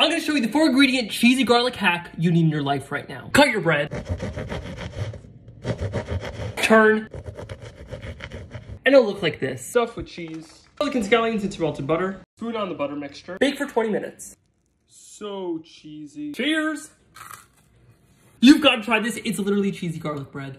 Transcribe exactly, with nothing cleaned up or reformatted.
I'm gonna show you the four ingredient cheesy garlic hack you need in your life right now. Cut your bread, turn, and it'll look like this. Stuff with cheese, garlic and scallions into melted butter, spoon on the butter mixture, bake for twenty minutes. So cheesy. Cheers! You've got to try this, it's literally cheesy garlic bread.